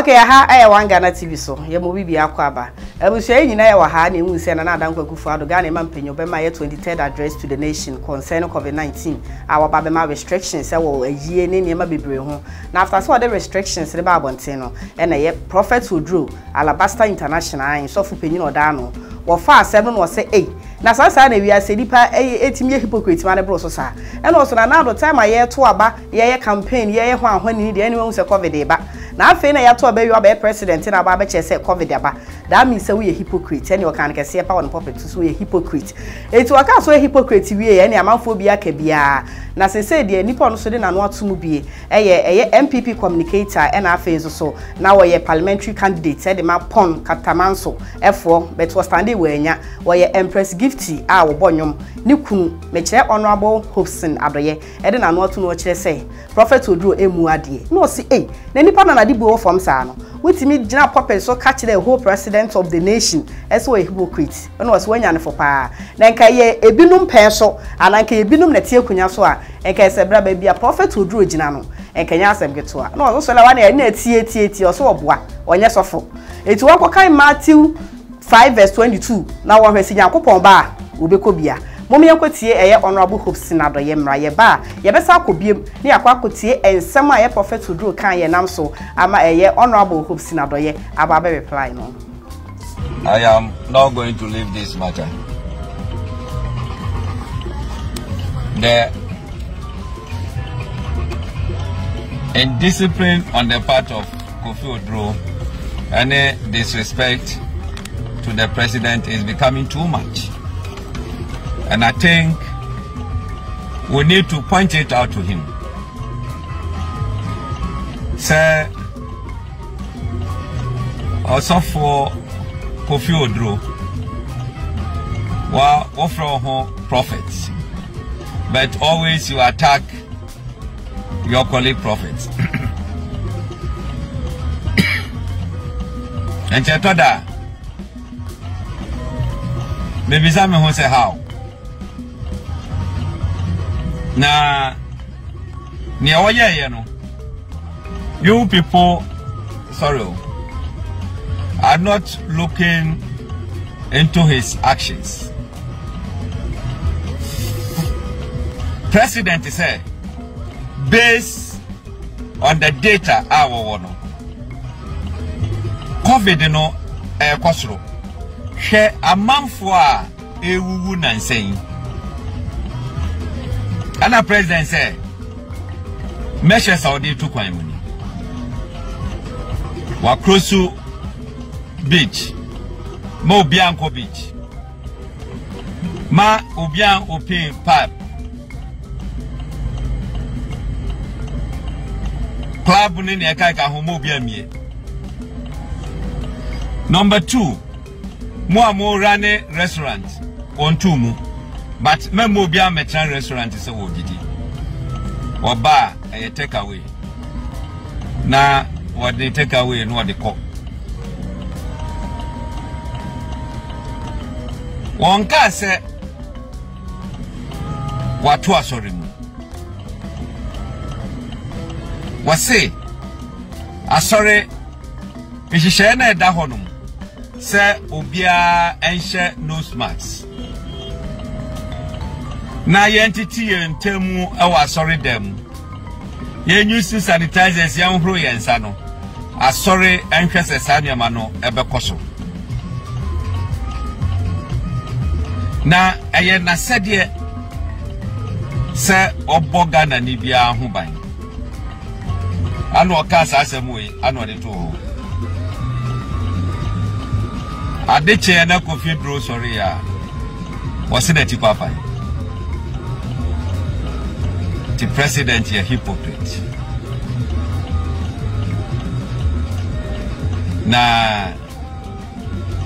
Okay, I want Ghana TV so. You must be aware. I will show you now. I have news. I now don't go to Ghana. I'm planning to my 23rd address to the nation concerning COVID-19. Our Babema restrictions. I will year name. I be brave. Now after so the restrictions, the Babontino and I Proph Kofi Oduro, Alabaster International. I so for penny or dano. Or far seven or say eight. Na sasa na wiase nipa etimi hypocrite ma ne bro so sa e na so na na do time aye to aba ye campaign ye ho ahwani de anyway se covid e ba na afi na ya to aba wi aba president na aba che se covid e ba that means say we hypocrite any okan ke se pa on puppet so we hypocrite e to aka so hypocrite wi e na amanfo bia ka bia na se se de nipa no so de na no atomu bie eye mpp communicator e na afi so na wo ye parliamentary candidate e de ma pon katamanso efo beto standing we nya wo ye Empress Gifty a wo bonyom ne kunu mekire honorable Hobson Adoye ede na no to no kire se Proph Kofi Oduro emu ade no si e na nipa na de bo form sa no wetimi gina puppet so catch the whole president of the nation as we hypocrite no was wanya ne fopa na nka ye ebinum pen so ana nka ebinum na tie kunya so a nka se bra ba bia Proph Kofi Oduro gina no nka nya asem geto a no so la wa na na tie o so oboa onye sofo eti wo kokan Matthew 5:22 na wo hwesi yakopon ba obekobia momi yakotie eye honorable Hobson Adoye mra ye ba ye besa akobiem ne yakwakotie ensem a ye Proph Kofi Oduro kan ye nam so ama eye honorable Hobson Adoye aba be reply no. I am not going to leave this matter. The indiscipline on the part of Kofi Oduro and the disrespect to the president is becoming too much, and I think we need to point it out to him. Sir, also for Kofi Oduro, well, offer prophets, but always you attack your colleague prophets. And Chetoda. Maybe some who say how. Now, you people, sorry, are not looking into his actions. President is here based on the data. Our COVID, you know, share a manfwa ewu nan saying. And the president said, measure Saudi to Kwamuni. Wakrosu Beach. Ma Obianko Beach. Ma Obian Opin Pap. Club Nekaika Homo Biamie. Number 2. Mo rane restaurant on Tumu, but me mo bia metan restaurant is a wodidi. Or bar a takeaway. Na what they take away and what they call. One car said, what was sorry? What say? I sorry, Mishishana da honum. Sir Obia Enshe no smarts. Na entity and Temu, our sorry them. Ye new sanitizers, young Rui and Sano. A sorry Empress Sanya Mano, Ebecoso. Na aye na said ye, Sir Obogan and Nibia Humbain. Anwa Casa Samui, Anwa de Toho. I did chair na Kofi Oduro sorry ya. Was in a tipapa. The president is a hypocrite. Na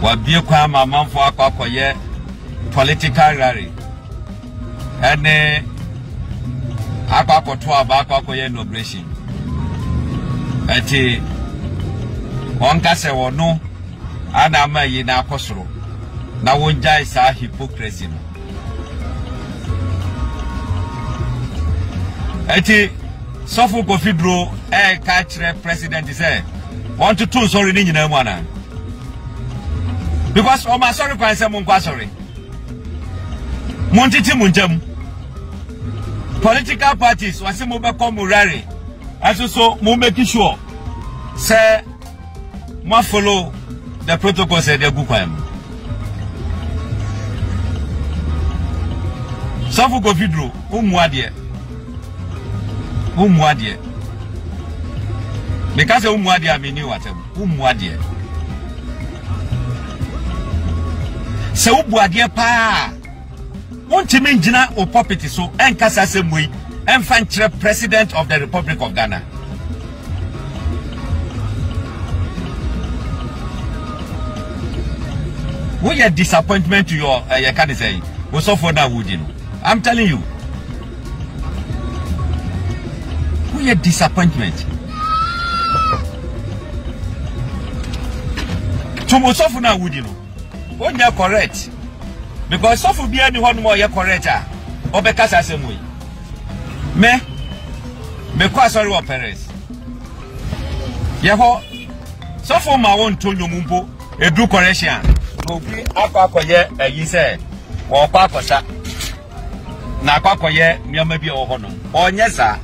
wabie kwa mama mfu akwa kwa ye political rally. Ene akwa kwa tuwa ba akwa kwa ye inauguration. Eti wankase wano Anama ye na akosoro na wonja isa hypocrisy no eti sofu Kofi Oduro e ka kire president say want to two sorry ninyi na mwana because o ma sorry kwa nsem nkwa sorry montiti munjam political parties wase mo be come rally aso mo make sure say mo follow the protocols e dey go kwa am Proph Kofi Oduro umuadie because umuadie amini watem umuadie se ubuadie pa won't me ngina o property so enkasa semwe enfan kire president of the Republic of Ghana what your disappointment to your can say we so for that would you know I'm telling you, we had disappointment. Tomorrow, Sofu na would you know? When you are correct, because Sofu be anyone more you are correct. Obekasa asemui. Me kwa sorry wa Perez. Yeho, Sofu ma won tonyo mumbo edu correction. Obi akwa koye yise wa akwa kosa. Na kwakoye miamabia wo hono onyesa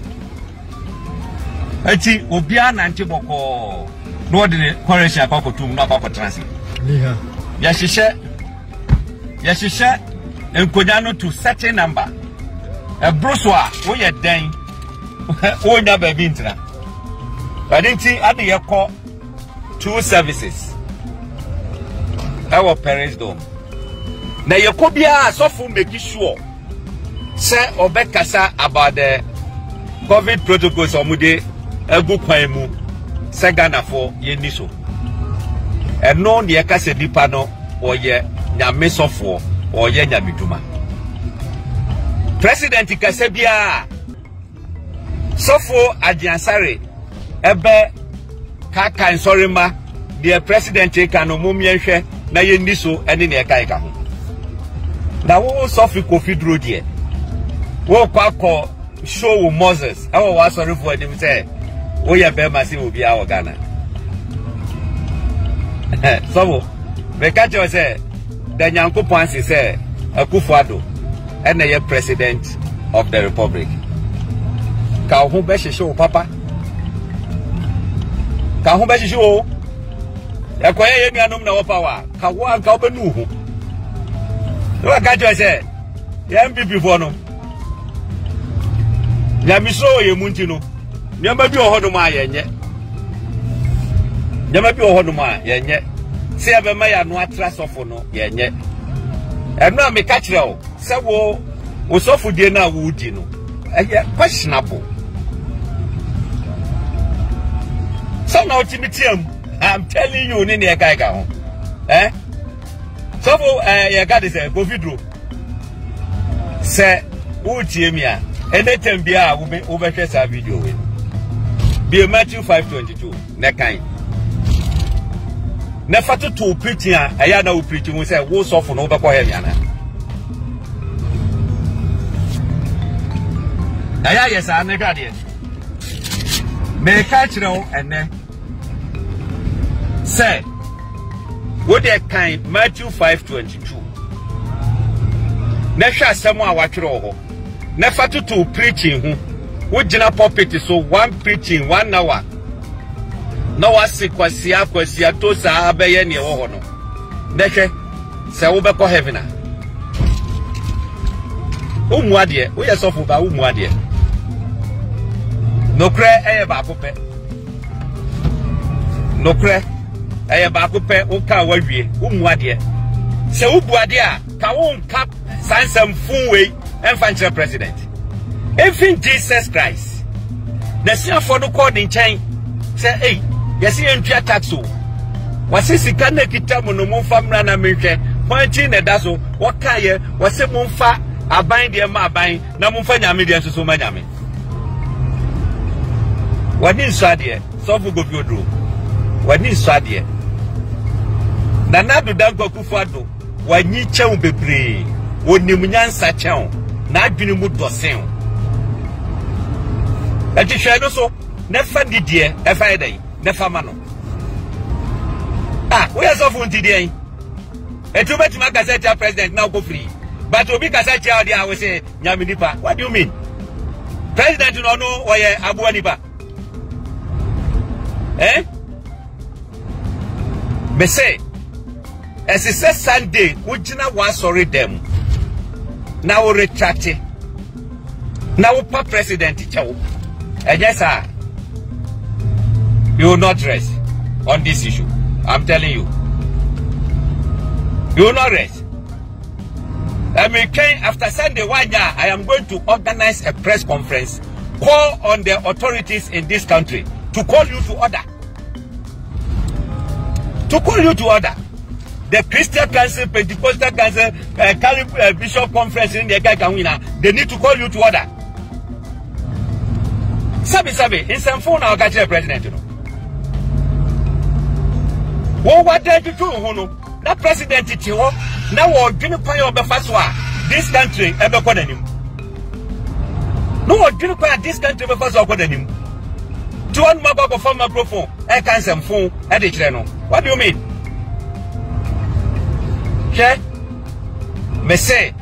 ati obia na ntiboko no odine correction akwakotum na akwakotrans liha ya shishe enkonya no to certain number a broswa wo ye den wo nya ba bi ntra adinti ade ye ko two services our parents dome na ye ko bia sofu make sure say obekasa about the COVID protocols omude egu kwan mu say Ghana for ye niso eno ne ka se dipa no oye nyame sofo oye nyame duma president ka se bia sofo agiansare ebe ka kan sorima the president ka no mumyenhwe na ye niso ene ne ka ho na wo Proph Kofi Oduro die wo kwako show Moses awo wa sorry for dem say wo ye be ma se obi awo Ghana so we catch you say the Nyankopon say Akufo-Addo and the president of the Republic ka ho be show papa ka ho be show e ko ye nuanom na wo power ka wo anka wo be nu ho we catch you say MPP for no ya miso ye muntino nyamba bi oho no ma ye nye nyamba bi oho no ma ye nye se ya be ma ya no atra sofo no ye nye enu a me ka kire o se wo sofo die na wo di no eh questionable so now timitiam I'm telling you ni ne kai ka ho eh sofo ye ga de se Kofi Oduro se wo tie mi a anytime bia we be over share video we be Matthew 5:22 na kan na fatu to preaching aya na o preach we say wo sofo no be ko he yana aya yes an ga de me ka chiro ene say what they kind Matthew 5:22 na sha samu a wa chiro ho never to preaching who would dinner puppet so one preaching 1 hour. No one sick was Sia Quasiatosa Bayani or no. Neke Saubeco Heavena Umwadia, we are so for Umwadia. No cray air bacope. No cray air bacope, Oka Wadia, Umwadia. Saubuadia, Kaun Cap, Sansam Funway. Infantry president. Even Jesus Christ. The senior for the court in China say, hey, you see him pay tax. Was he sick and kita monomo famra na mike? When China does so, what can you? Was he monfa abain di ma abain? Na monfa nyami di ansusu ma nyami. What is Sadia? So we go to do. What is Sadia? Na na do dango kufado. What ni chau bebre? What ni mnyansa chau? Not been moved to sell. That is shadow so never did ye a Friday, never mano. Ah, we are so fun today. And to bet my cassette president now go free. But to be cassette there, I will say, Nyaminipa. What do you mean? President, you don't know why Abu Aniba. Eh? But say, as it says Sunday, we do not want sorry them. Now we retract it. Now we president each other. And yes, sir. You will not rest on this issue. I'm telling you. You will not rest. I mean, after Sunday, one year, I am going to organize a press conference. Call on the authorities in this country to call you to order. To call you to order. The Christian Council, Pentecostal Council, Bishop Conference in the Gagawina, they need to call you to order. Sabi, in some phone, I'll catch the president, you know. What did you do, Hono? That president, it's you. Now, we're going to pay over Faswa, this country, ever called him. No, we're going to pay this country, ever called him. To one mobile performer profile, I can't send phone at the channel. What do you mean? Okay? Me say,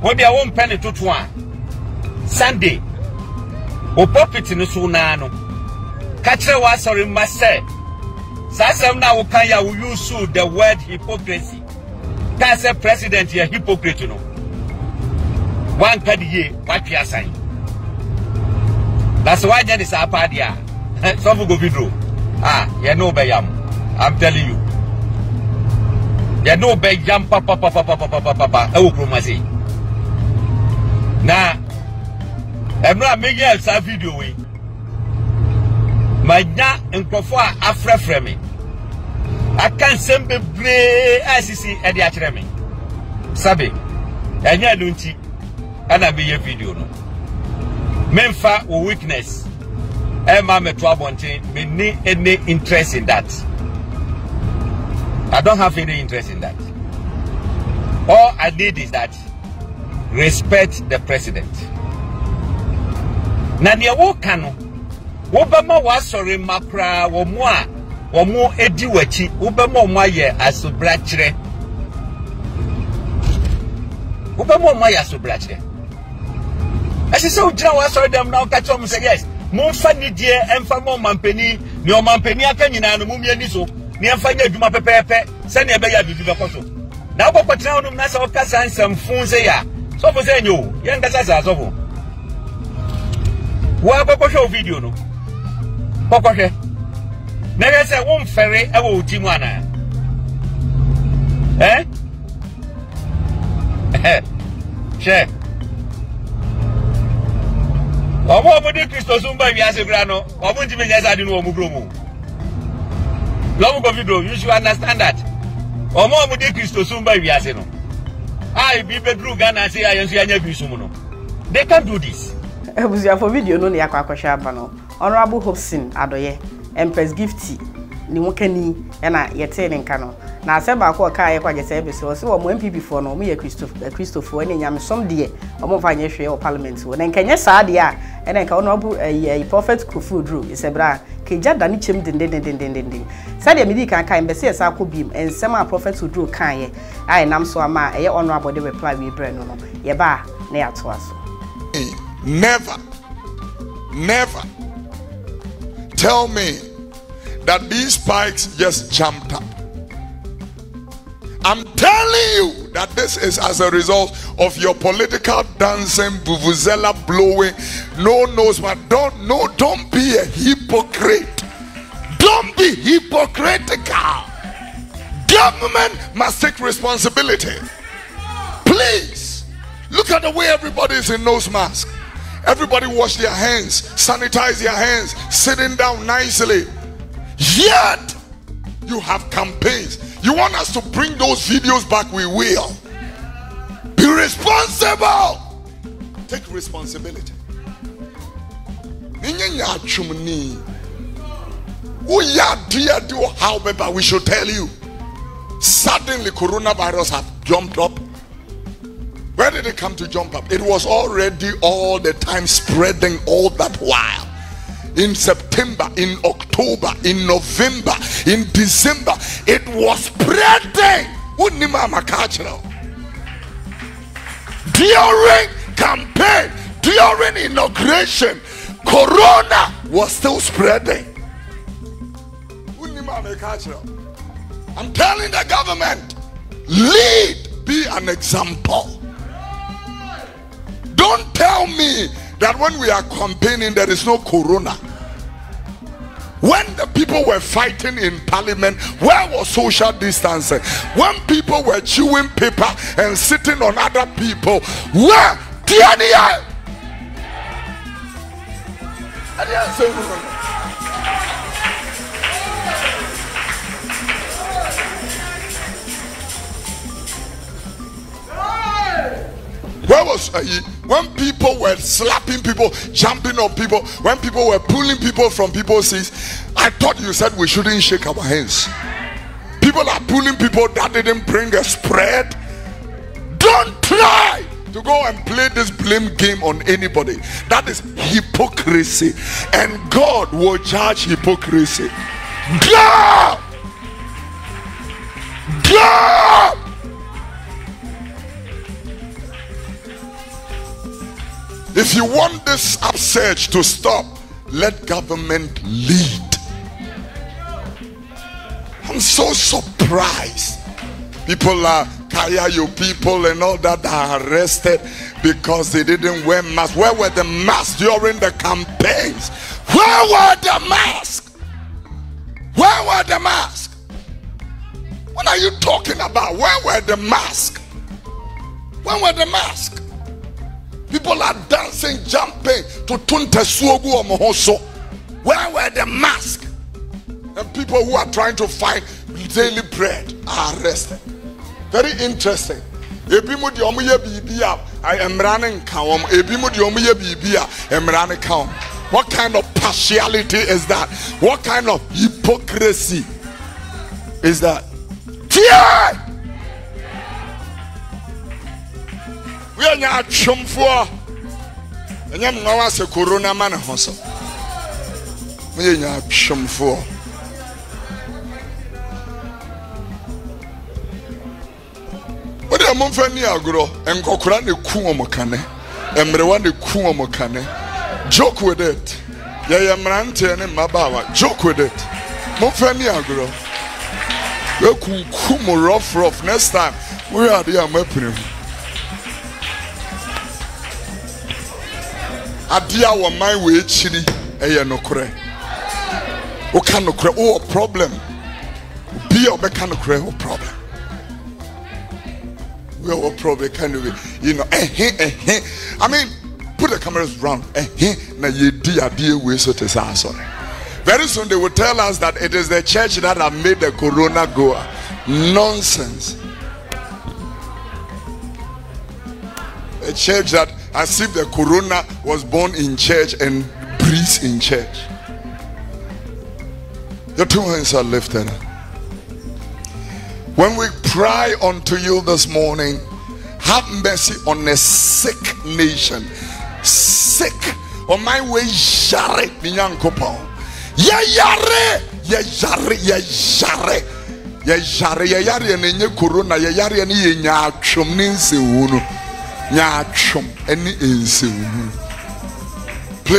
when they won't penny to one Sunday, or profit in the Sunano, Catcher was or in Marseille. Sasam now Okaya will use the word hypocrisy. That's a president here, hypocrite, you know. One per year, what you are saying. That's why there is a party. Some go video. Ah, you know, Bayam. I'm telling you. You know, Bayam, papa. I will promise you. Now, I'm not making a video. My dad and Kofa are free. I can't send me play ICC at the academy. Sabi, and you don't see, and I be a video. Memfa or weakness, and I'm a 12-1 may need any interest in that. I don't have any interest in that. All I need is that respect the president. Nanya Wokano. Obama was sorry, Macra, or more Ediwachi, Obama Maya as a brachere. Obama Maya as a brachere. As you saw, John was sorry, them now catch on, say yes. Monfani dear, and for more mampeni, no mampeni, I can in Mumia Niso, near Fanya Duma Pepe, Sanya Baya Viva Coso. Now, Papa Town, Nasa Casan, some Funzea, so for Zeno, young Casas over. What show video no? Pokoche. Never say one ferry about Timana. Eh? Che. Omo body Christos umba bi asebra no. Omo ntimi nyesa di no omo bromo. Long go video, you should understand that. Omo body Christos umba bi ase no. I be bedru Ghana say ayenso anya bi sum no. They can't do this. For video no near Quakosha Bano, Honorable Hobson, Adoye, Empress Gifty, Nimokani, and I yet in Cano. Now, Seba Quakaya Quagas, or so one people for no mere Christopher, and Yam some dear, or more financial or parliament. When I can yes, idea, and I can honorable a Proph Kofi Oduro, is a bra, Kija Danichim din. Sadia Medica can be says I could beam, and some Proph Oduro Kanye. I am so am I, a honorable de reply we Breno, Yaba, near to us. Never tell me that these spikes just jumped up. I'm telling you that this is as a result of your political dancing, vuvuzela blowing, no nose, but don't be a hypocrite. Don't be hypocritical. Government must take responsibility. Please look at the way everybody is in nose mask. Everybody wash their hands, sanitize their hands, sitting down nicely. Yet, you have campaigns. You want us to bring those videos back, we will. Be responsible. Take responsibility. However, we should tell you, suddenly coronavirus have jumped up. Where did it come to jump up? It was already all the time spreading all that while. in September, in October, in November, in December. It was prayer day during campaign, during inauguration. Corona was still spreading. I'm telling the government, lead, be an example. Don't tell me that when we are campaigning there is no corona. When the people were fighting in parliament, where was social distancing? When people were chewing paper and sitting on other people, where? DNA. Where was he? When people were slapping people, jumping on people, when people were pulling people from people's seats, I thought you said we shouldn't shake our hands. People are pulling people that didn't bring a spread. Don't try to go and play this blame game on anybody. That is hypocrisy, and God will judge hypocrisy. God! God! If you want this upsurge to stop, let government lead. I'm so surprised. People are Kayayo people and all that are arrested because they didn't wear masks. Where were the masks during the campaigns? Where were the masks? Where were the masks? What are you talking about? Where were the masks? Where were the masks? People are dancing, jumping to Tunte Suogu or Mohoso. Where were the masks? And people who are trying to find daily bread are arrested. Very interesting. What kind of partiality is that? What kind of hypocrisy is that? We are not chum for and I'm now a corona man. We are not chum for what a month and near grow and Kokuran the Kuomokane and Rewan the Kuomokane. Joke with it. Yayamrante and Mabawa. Joke with it. Monfania grow. Look, Kumo rough. Next time, we are the American. Adia wa my way chili eye no kure. O kan no kure o problem. Be obe kan no kure o problem. We are probably kind of, you know, I mean, put the cameras round. Na ye di adie we so te sa sorry. Very soon they will tell us that it is the church that have made the corona go. Nonsense. A church that, as if the corona was born in church and breathes in church. Your two hands are lifted. When we cry unto you this morning, have mercy on a sick nation. Sick. On my way, yare, niyankopao. Yare, yare, yare, yare, yare, nenye corona, yare, ni nyachum ninsi unu. Play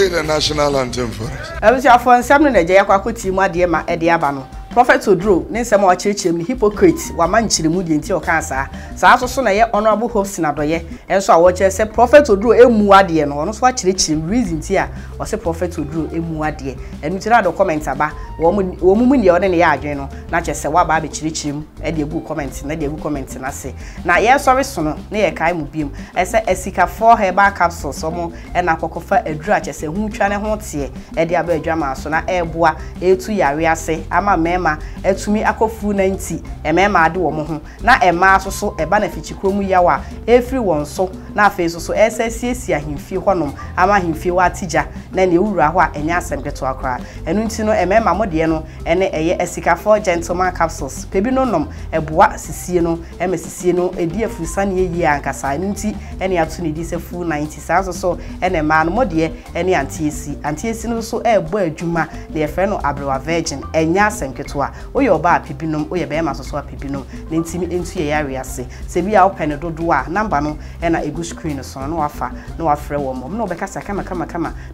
the national anthem for us. I was your phone, Samuel Jacotima, dear my Ediabano. Proph Oduro, Ninsam or Churchim, hypocrite, one man chilimudia in your cancer. So I also saw honorable host in Adoye, and so I watch a Proph Oduro Emuadian, or not watch Richim, reasons here, or say Proph Oduro Emuadian, and you tell the comments about woman you're in the yard, you know, not just a wababy chilichim, and the book comments, and the book comments, and I say, now yes, sorry, son, near Kaimubium, as a Sika 4 herbal capsules, someone, and I cocker a drudge, as a who channel haunts here, and the Abbey Drama, so now air boa, 2 year, I say, I'm a man. ma etumi akofu 90 emema ade wo mo ho na ema asoso eba na fichikromu yawa every one so na afi so sscc ahimfi honom ama ahimfi wa tija na ne wura ho a enya asempleto akra enu ntino emema modie no ene eye esika 4 gentleman capsules pebi no nom eboa sisie no emesisie no edi afusa na yeyi ankasa enu nti ene atu ne di se full 90 saso so ene ma no modie ene antiesi no so ebo adwuma na efe no abrewa virgin enya asemketua oyo ba pibinum oyo be ma soso pibinum ne ntimi entu ye ariase se bia open dodo a number no ena egu screen so no afa no afre wo mom no bekasa kama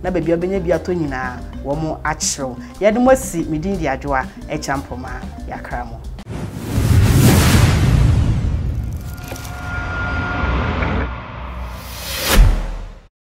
na ba bia benya bia to nyina wo mo akyero ye de mosi midin di adwoa echampoma yakra mo.